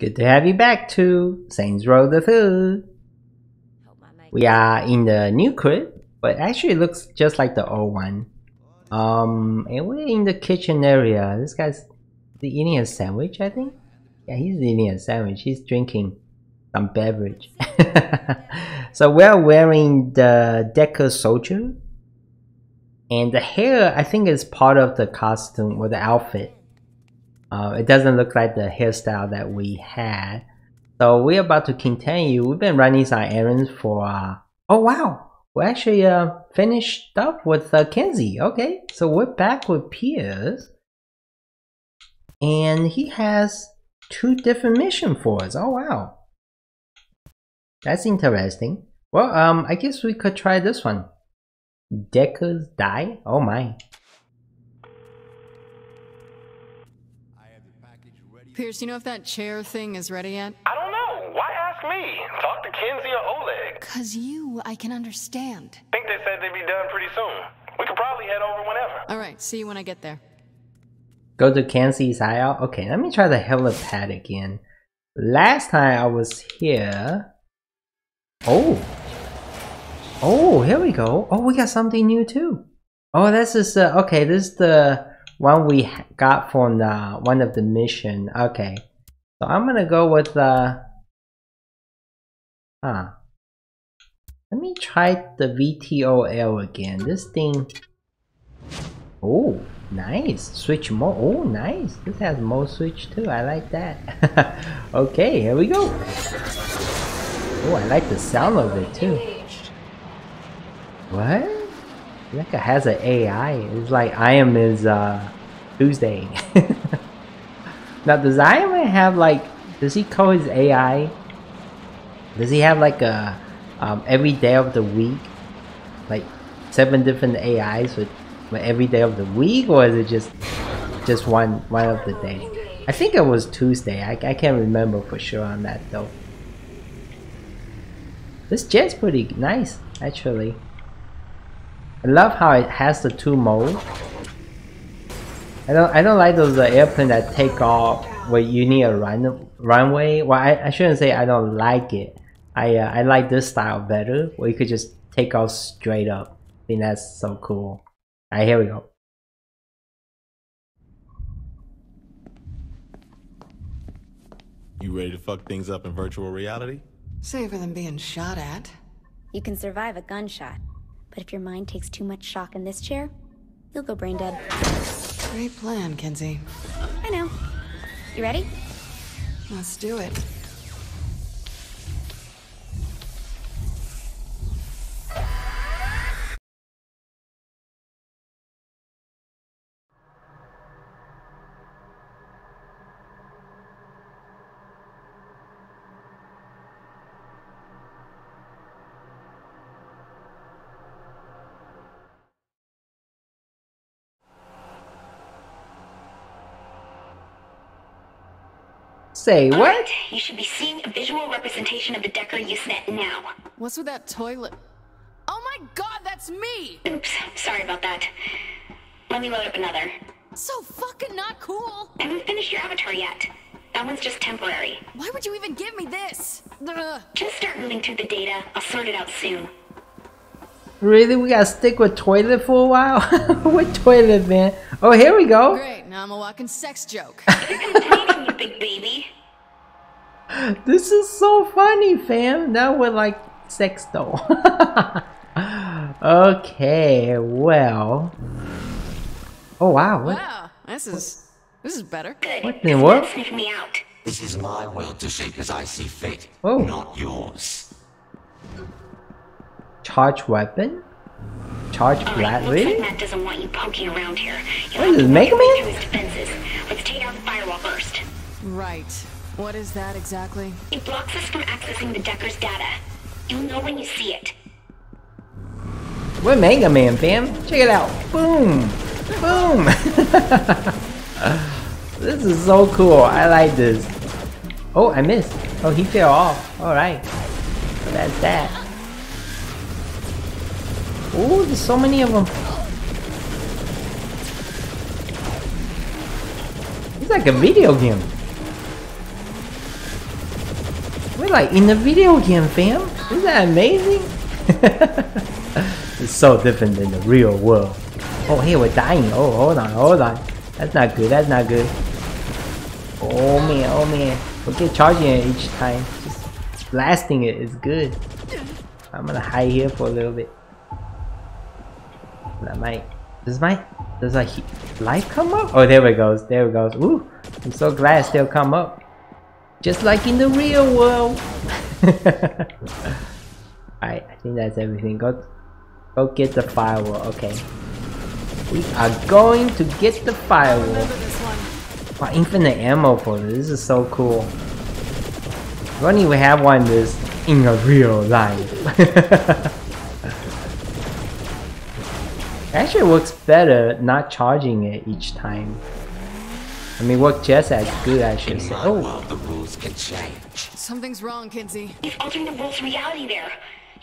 Good to have you back to Saints Row the Food. We are in the new crib, but actually it looks just like the old one. And we're in the kitchen area. This guy's eating a sandwich, I think. Yeah, he's eating a sandwich. He's drinking some beverage. So we're wearing the Decker Soldier. And the hair, I think, is part of the costume or the outfit. It doesn't look like the hairstyle that we had. So we're about to continue. We've been running some errands for... oh, wow! We actually finished up with Kinzie. Okay, so we're back with Pierce. And he has two different missions for us. Oh, wow. That's interesting. Well, I guess we could try this one. Deckers die? Oh my. Pierce, you know if that chair thing is ready yet? I don't know. Why ask me? Talk to Kinzie or Oleg. Cause you, I can understand. I think they said they'd be done pretty soon. We could probably head over whenever. Alright, see you when I get there. Go to Kenzie's aisle? Okay, let me try the helipad again. Last time I was here... Oh! Oh, here we go. Oh, we got something new too. Oh, this is okay. This is the one we got from the one of the mission. Okay, so I'm gonna go with let me try the VTOL again. This thing. Oh, nice. Switch mode. Oh, nice. This has mode switch too. I like that. Okay, here we go. Oh, I like the sound of it too. What? Like it has an AI. It's like Iron Man's Tuesday. Now does Iron Man have like, does he call his AI? Does he have like a every day of the week? Like 7 different AIs for every day of the week, or is it just one of the day? I think it was Tuesday. I can't remember for sure on that though. This jet's pretty nice actually. I love how it has the 2 modes. I don't like those airplanes that take off where you need a runway. Well, I shouldn't say I don't like it. I like this style better, where you could just take off straight up. I think that's so cool. All right, here we go. You ready to fuck things up in virtual reality? Safer than being shot at. You can survive a gunshot. But if your mind takes too much shock in this chair, you'll go brain dead. Great plan, Kinzie. I know. You ready? Let's do it. Say what? Right. You should be seeing a visual representation of the Decker Usenet now. What's with that toilet? Oh my god, that's me! Oops, sorry about that. Let me load up another. So fucking not cool! I haven't finished your avatar yet. That one's just temporary. Why would you even give me this? Ugh. Just start moving through the data. I'll sort it out soon. Really? We gotta stick with toilet for a while? What toilet, man? Oh, here we go! Great, now I'm a walking sex joke. You big baby. This is so funny, fam. Now we're like sex doll. Okay, well. Oh wow, what? Wow, this is better. Good. What the world? This is my world to shape as I see fit. Oh, not yours. Charge weapon? Charge flat, right, really? Like Matt doesn't want you poking around here. What is this, Mega Man? Let's take out the firewall first. Right. What is that exactly? It blocks us from accessing the Decker's data. You'll know when you see it. We're Mega Man, fam. Check it out. Boom! Boom! This is so cool. I like this. Oh, I missed. Oh, he fell off. Alright. So that's that. Oh, there's so many of them. It's like a video game. like in a video game, fam. Isn't that amazing? It's so different than the real world. Oh, hey, we're dying. Oh, hold on, hold on. That's not good, that's not good. Oh man, oh man. Forget charging it each time. Just blasting it is good. I'm gonna hide here for a little bit. That might... Does my life come up? Oh, there it goes, there it goes. Ooh, I'm so glad it still come up. Just like in the real world. Alright, I think that's everything. Go get the firewall, okay. We are going to get the firewall. Wow, infinite ammo for this. This is so cool. I don't even have one this in a real life. Actually, it works better not charging it each time. I mean, work just as good, I should say. Oh, the rules can change. Something's wrong, Kinzie. He's altering the rules to reality there.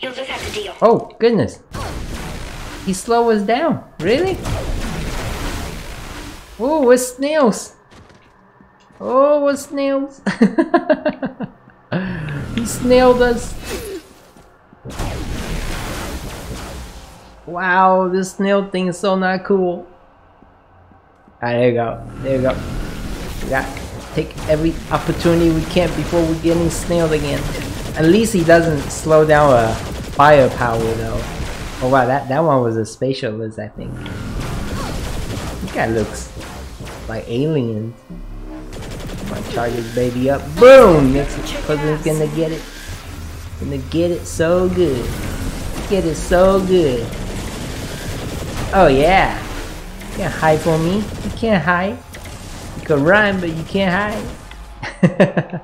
You'll just have to deal. Oh, goodness. He slowed us down. Really? Oh, we're snails. Oh, we're snails. He snailed us. Wow, this snail thing is so not cool. Alright, there you go. There you go. We gotta take every opportunity we can before we're getting snailed again. At least he doesn't slow down a firepower though. Oh wow, that one was a spatialist, I think. This guy looks like aliens. I'm gonna charge this baby up. Boom! Next person's gonna get it. Gonna get it so good. Get it so good. Oh yeah! You can't hide from me. You can't hide. You can run, but you can't hide.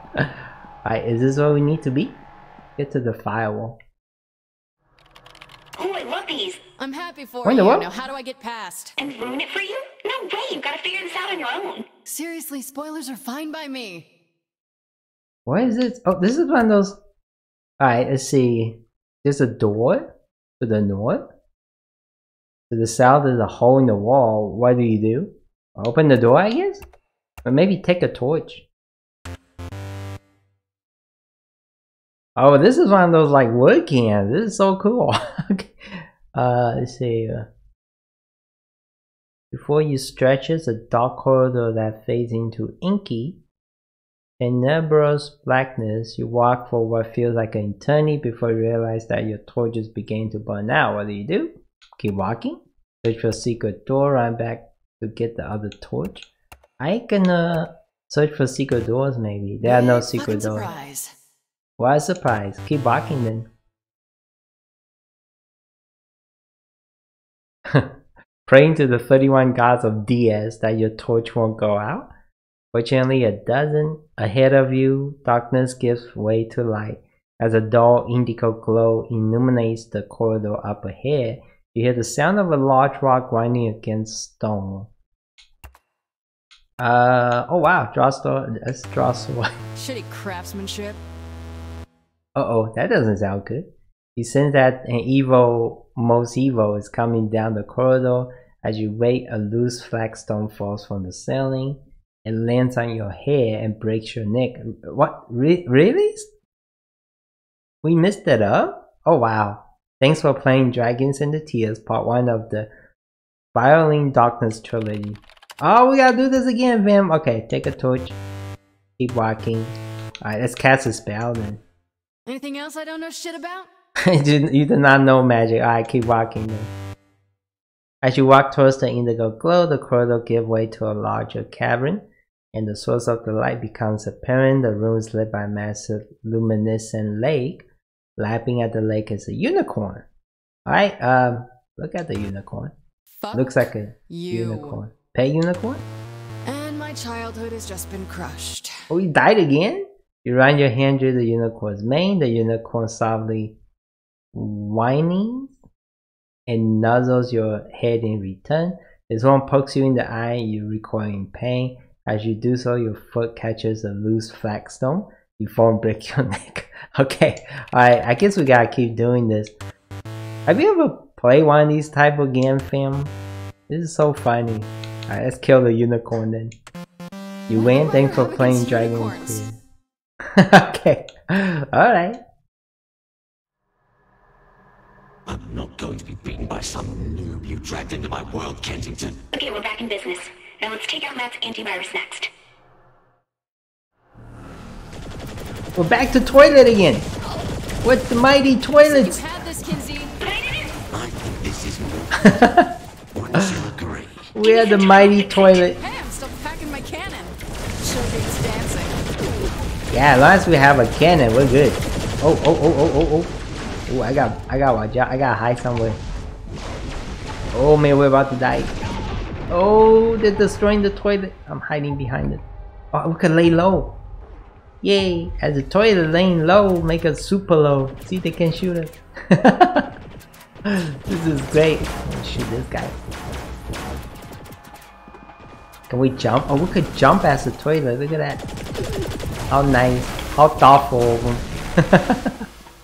Alright, is this where we need to be? Get to the firewall. Oh, I love these. I'm happy for you. Now, how do I get past? And ruin it for you? No way. You've got to figure this out on your own. Seriously, spoilers are fine by me. What is this? Oh, this is one of those. All right, let's see. There's a door to the north. To the south, there's a hole in the wall. What do? Open the door, I guess? Or maybe take a torch. Oh, this is one of those like wood cans. This is so cool. Okay. Let's see. Before you stretches a dark corridor that fades into inky and nebulous blackness, you walk for what feels like an eternity before you realize that your torches begin to burn out. What do? Keep walking. Search for a secret door. Run back to get the other torch. I can search for secret doors. Maybe there are no secret doors. What a surprise. Keep walking then. Praying to the 31 gods of DS that your torch won't go out. Fortunately, it doesn't. Ahead of you, darkness gives way to light. As a dull indigo glow illuminates the corridor up ahead, you hear the sound of a large rock grinding against stone. Oh wow, draw sword. Let's draw sword. Shitty craftsmanship. Uh-oh, that doesn't sound good. You sense that an evil, most evil, is coming down the corridor. As you wait, a loose flagstone falls from the ceiling. It lands on your head and breaks your neck. What? Really? We messed that up? Oh wow. Thanks for playing Dragons in the Tears, part 1 of the Violin Darkness trilogy. Oh, we gotta do this again, fam. Okay, take a torch. Keep walking. Alright, let's cast a spell then. Anything else I don't know shit about? You do not know magic. Alright, keep walking then. As you walk towards the indigo glow, the corridor gives way to a larger cavern, and the source of the light becomes apparent. The room is lit by a massive luminescent lake. Lapping at the lake is a unicorn. Alright, look at the unicorn. Fuck. Looks like a unicorn. Pet unicorn? And my childhood has just been crushed. Oh, you died again? You run your hand through the unicorn's mane. The unicorn softly whines and nuzzles your head in return. This one pokes you in the eye. You recoil in pain. As you do so, your foot catches a loose flagstone. You fall and break your neck. Okay, alright, I guess we gotta keep doing this. Have you ever played one of these type of games, fam? This is so funny. Alright, let's kill the unicorn then. You win. Thanks for playing Dragon Quest. Okay. Alright. I'm not going to be beaten by some noob you dragged into my world, Kensington. Okay, we're back in business. Now let's take out Matt's antivirus next. We're back to toilet again. What the mighty toilets? You have this, Kinzie. I think this is more. Wouldn't you agree? We are the mighty toilet. Hey, I'm still packing my cannon. Sure beats dancing. Yeah, as long as we have a cannon, we're good. Oh, oh, oh, oh, oh, oh. Oh, I got watch out. I gotta hide somewhere. Oh man, we're about to die. Oh, they're destroying the toilet. I'm hiding behind it. Oh, we can lay low. Yay! As the toilet laying low, make us super low. See, they can shoot us. This is great. Let's shoot this guy. Can we jump? Oh, we could jump as the toilet. Look at that. How nice. How thoughtful of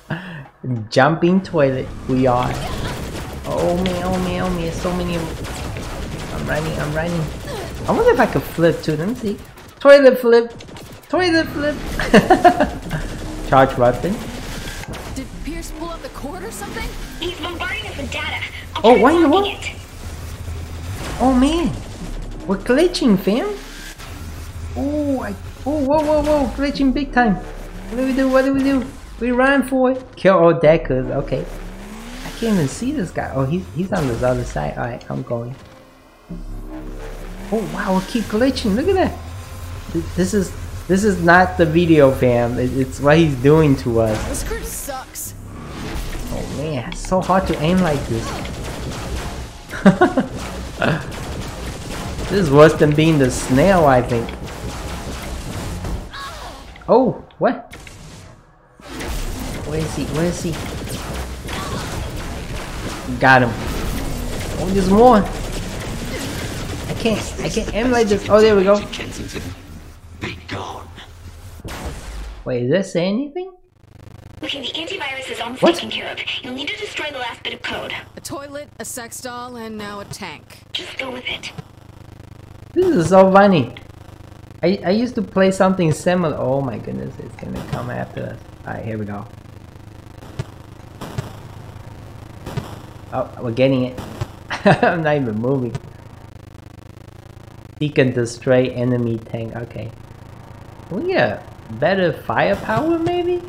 them. Jumping toilet, we are. Oh man, oh man, oh man, so many. I'm running. I wonder if I could flip too. Let me see. Toilet flip. Charge weapon. Did Pierce pull up the cord or something? He's bombarding us with data. Oh, why you what? Oh man, we're glitching, fam. Oh, whoa, glitching big time. What do we do? We run for it. Kill all deckers. Okay. I can't even see this guy. Oh, he's on this other side. Alright, I'm going. Oh wow, we keep glitching. Look at that. This is not the video, fam. It's what he's doing to us. This crew sucks. Oh man, it's so hard to aim like this. This is worse than being the snail, I think. Oh, what? Where is he? Got him. Oh, there's more. I can't aim like this. Oh, there we go. Wait, does that say anything? Okay, the antivirus is almost taken care of. You'll need to destroy the last bit of code. A toilet, a sex doll, and now a tank. Just go with it. This is so funny. I used to play something similar. Oh my goodness, it's gonna come after us. Alright, here we go. Oh, we're getting it. I'm not even moving. He can destroy enemy tank. Okay. Can we get better firepower maybe?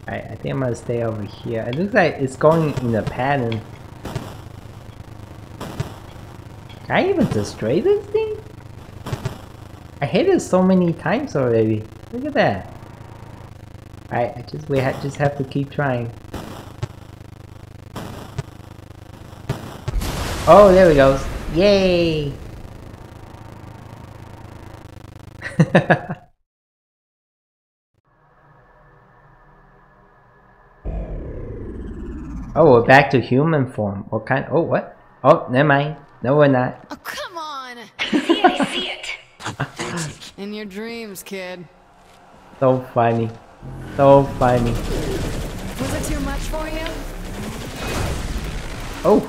Alright, I think I'm gonna stay over here. It looks like it's going in a pattern. Can I even destroy this thing? I hit it so many times already. Look at that. Alright, we just have to keep trying. Oh, there we go. Yay! Oh, we're back to human form. What kind? Oh, what? Oh, never mind. No, we're not. Oh, come on! I see it. In your dreams, kid. So funny. So funny. Was it too much for you? Oh.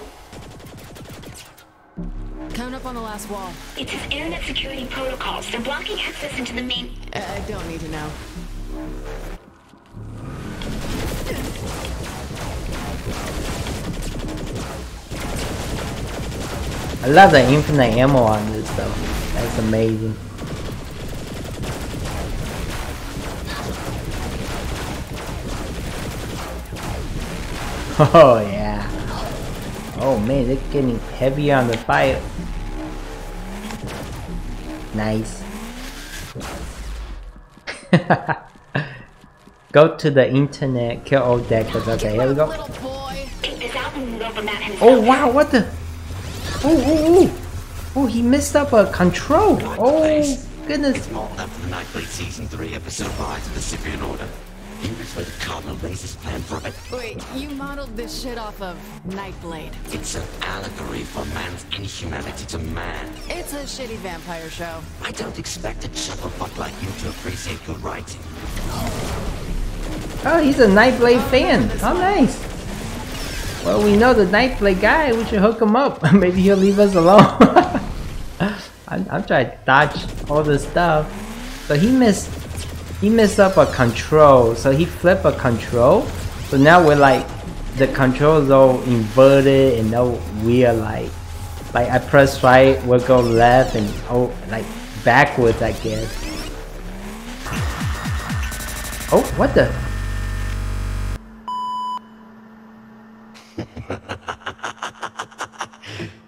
Coming up on the last wall. It's his internet security protocols. They're blocking access into the main. I don't need to know. I love the infinite ammo on this though. That's amazing. Oh yeah. Oh man, they're getting heavy on the fire. Nice. Go to the internet, kill all deckers. Okay, here we go. Oh wow, what the? Oh, he messed up a control. Oh goodness. It's all up for Nyte Blayde season 3 episode 5 of the Cyprian Order. For the Cardinal Blaze's plan for it. Wait, you modeled this shit off of Nyte Blayde. It's an allegory for man's inhumanity to man. It's a shitty vampire show. I don't expect a chucklefuck like you to appreciate good writing. Oh, he's a Nyte Blayde fan. How nice. Well, we know the Nyte Blayde guy. We should hook him up. Maybe he'll leave us alone. I'm trying to dodge all this stuff. So he messed up a control, so he flipped a control. So now we're like, the controls all inverted, and now we are like I press right, we'll go left, and oh, like backwards, I guess. Oh, what the?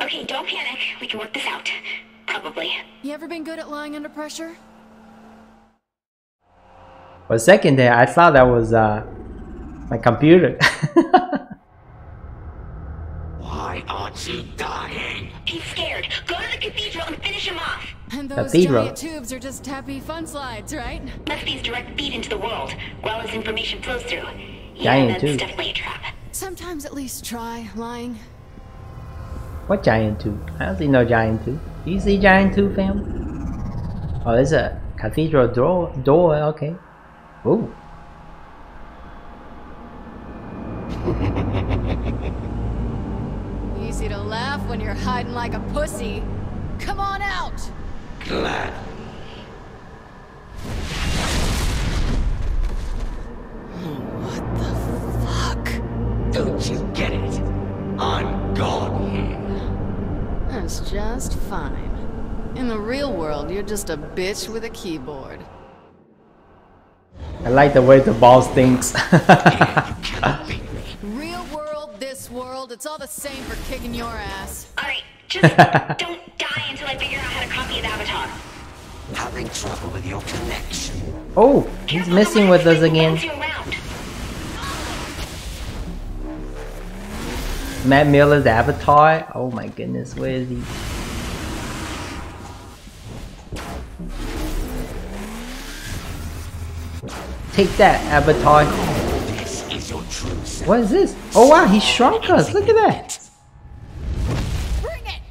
Okay, don't panic. We can work this out. Probably. You ever been good at lying under pressure? For a second there, I thought that was my computer. Why aren't you dying? He's scared. Go to the cathedral and finish him off. And those giant tubes are just happy fun slides, right? Must be direct feed into the world, while his information flows through. Yeah, that's definitely a trap. Sometimes at least try lying. What giant tube? I don't see no giant tube. Do you see giant tube, fam? Oh, there's a cathedral door. Okay. Ooh. Easy to laugh when you're hiding like a pussy. Come on out. Glad. What the fuck? Don't you get it? I'm gone here. That's just fine. In the real world, you're just a bitch with a keyboard. I like the way the boss thinks. Real world, this world, it's all the same for kicking your ass. Alright, just don't die until I figure out how to copy the avatar. Having trouble with your connection. Oh, he's messing with us again. Matt Miller's avatar? Oh my goodness, where is he? Take that, avatar. This is your true self. What is this? Oh wow, he shrunk us. Look at that. Bring it.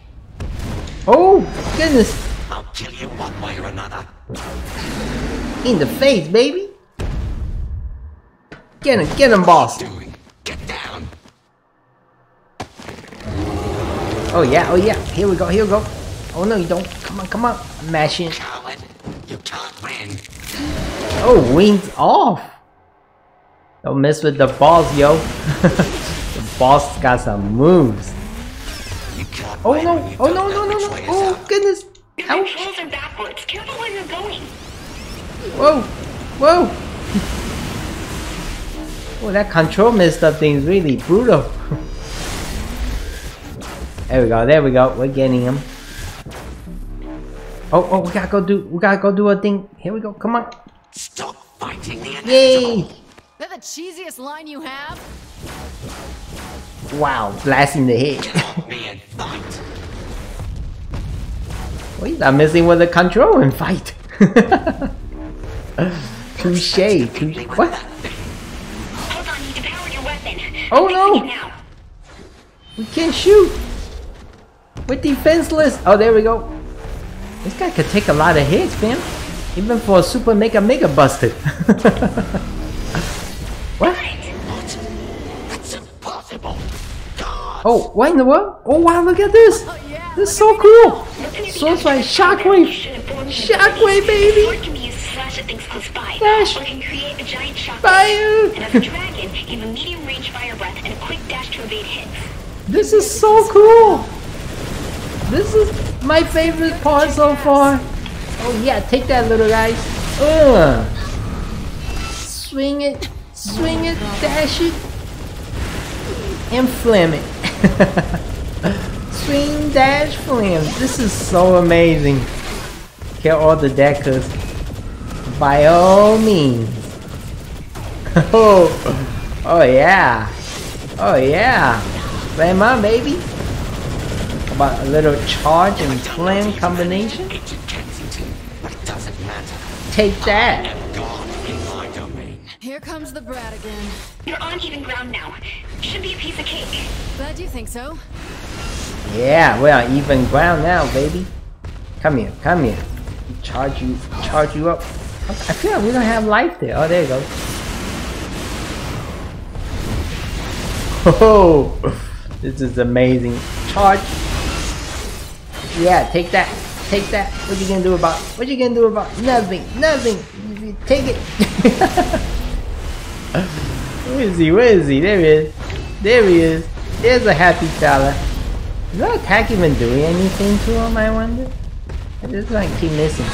Oh, goodness. I'll kill you one way or another. In the face, baby. Get him, boss. Get down. Oh yeah, here we go, oh no you don't, come on, mash in. Coward, you can't win. Oh, wings off! Don't mess with the boss, yo. The boss got some moves. You can't oh no, oh goodness. Your controls are backwards, careful where you're going. Whoa. Oh, that control messed up thing's really brutal. There we go. We're getting him. Oh, we gotta go do a thing. Here we go. Come on. Stop fighting the inevitable. Yay! Is that the cheesiest line you have? Wow, blasting the head. Well, he's not messing with the control and fight. Touche. What? Hold on, you need to power your weapon. Oh no! We can't shoot. We're defenseless! Oh, there we go. This guy could take a lot of hits, fam. Even for a super mega busted. What? That's impossible. Oh, what in the world? Oh wow, look at this! Oh, yeah. This is so cool! So it's like shockwave! Shockwave, baby! Flash! Fire! And as a dragon, give a medium range fire breath and a quick dash to evade hits. This is so cool! This is my favorite part so far. Oh yeah, take that little guy. Swing it, dash it, and flam it. Swing, dash, flam. This is so amazing. Kill all the deckers. By all means. Oh yeah. Slam on, baby. About a little charge and flam combination. It doesn't matter. Take that. Here comes the brat again. You're on even ground now. Should be a piece of cake. Glad you think so. Yeah, we are even ground now, baby. Come here. Charge you up. I feel like we don't have life there. Oh, there you go. Oh, this is amazing. Charge. Yeah, take that. Take that. What you gonna do about it? What you gonna do about it? Nothing. Nothing. You take it. Where is he? Where is he? There he is. There he is. There's a happy fella. Is that attack even doing anything to him, I wonder? I just like keep missing.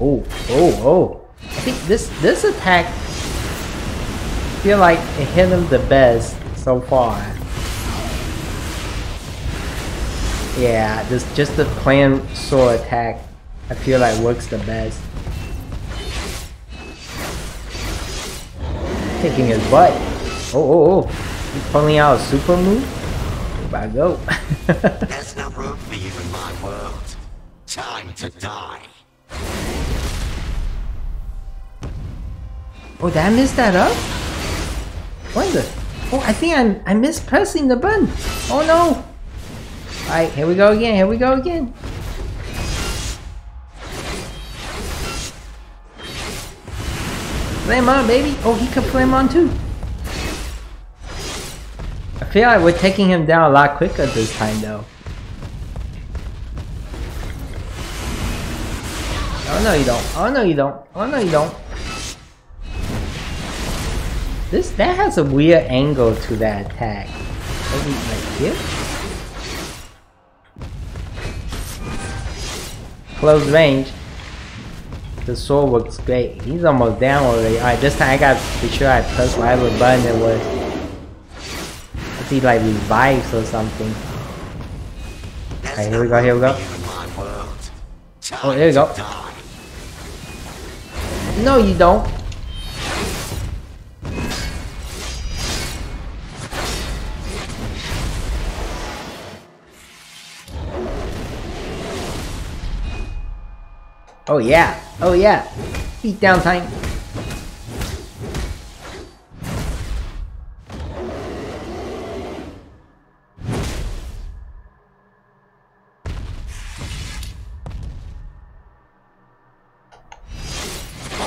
Oh, oh, oh. I think this attack, I feel like it hit him the best so far. Yeah, just the plain sword attack I feel like works the best. Kicking his butt. Oh, oh, oh. He's pulling out a super move? Here I go. There's no room for you in my world. Time to die. Oh, did I miss that up? Wonder. Oh, I think I missed pressing the button. Oh no. Alright, here we go again, here we go again. Flame on, baby. Oh, he could flame on too. I feel like we're taking him down a lot quicker this time though. Oh no you don't. Oh no you don't. Oh no you don't. That has a weird angle to that attack. Maybe like here? Close range. The sword works great. He's almost down already. Alright, this time I gotta be sure I press whatever button it was. If he like revives or something. Alright, here we go, here we go. Oh, there we go. No, you don't. Oh yeah, oh yeah, beat down time.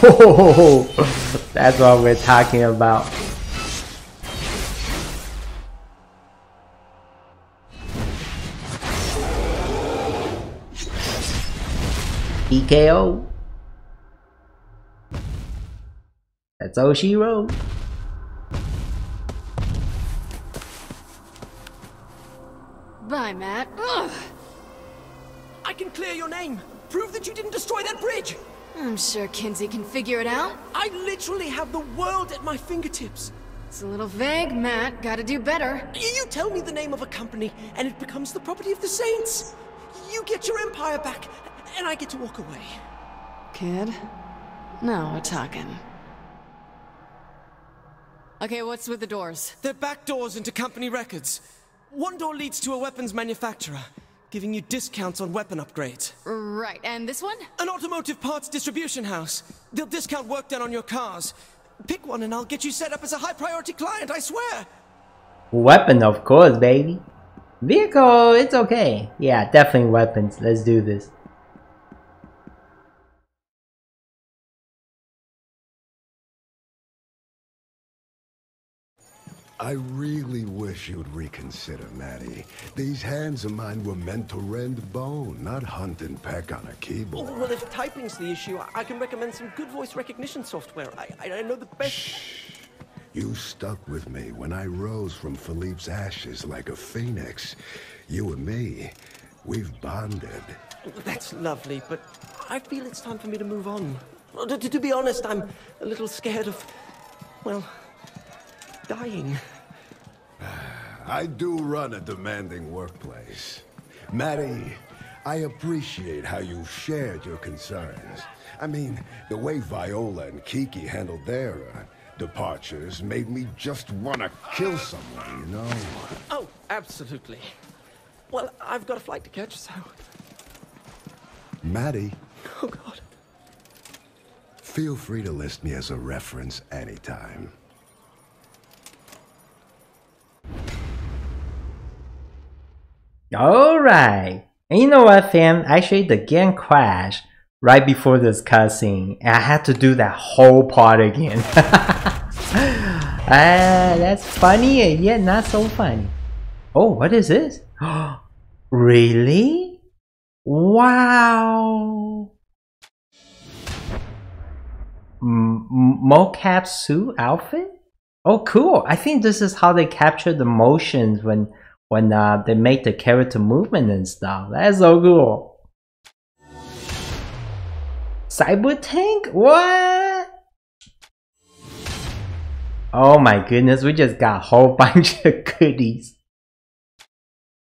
Oh, that's what we're talking about. TKO. That's all she wrote. Bye, Matt. Ugh. I can clear your name. Prove that you didn't destroy that bridge. I'm sure Kinzie can figure it out. I literally have the world at my fingertips. It's a little vague, Matt. Gotta do better. You tell me the name of a company, and it becomes the property of the Saints. You get your empire back. And I get to walk away. Kid? No, we're talking. Okay, what's with the doors? They're back doors into company records. One door leads to a weapons manufacturer, giving you discounts on weapon upgrades. Right, and this one? An automotive parts distribution house. They'll discount work done on your cars. Pick one and I'll get you set up as a high-priority client, I swear! Weapon, of course, baby. Vehicle, it's okay. Yeah, definitely weapons. Let's do this. I really wish you'd reconsider, Maddie. These hands of mine were meant to rend bone, not hunt and peck on a keyboard. Well, if typing's the issue, I can recommend some good voice recognition software. I know the best... Shh. You stuck with me when I rose from Philippe's ashes like a phoenix. You and me, we've bonded. That's lovely, but I feel it's time for me to move on. To be honest, I'm a little scared of... well... dying. I do run a demanding workplace. Maddie, I appreciate how you've shared your concerns. I mean, the way Viola and Kiki handled their departures made me just want to kill someone, you know? Oh, absolutely. Well, I've got a flight to catch, so... Maddie. Oh, God. Feel free to list me as a reference anytime. Alright, and you know what fam, actually the game crashed right before this cutscene and I had to do that whole part again. That's funny and yet not so funny. Oh, what is this? Really? Wow. Mocap suit outfit? Oh, cool. I think this is how they capture the motions when they make the character movement and stuff. That's so cool. Cyber tank? What? Oh my goodness, we just got a whole bunch of goodies.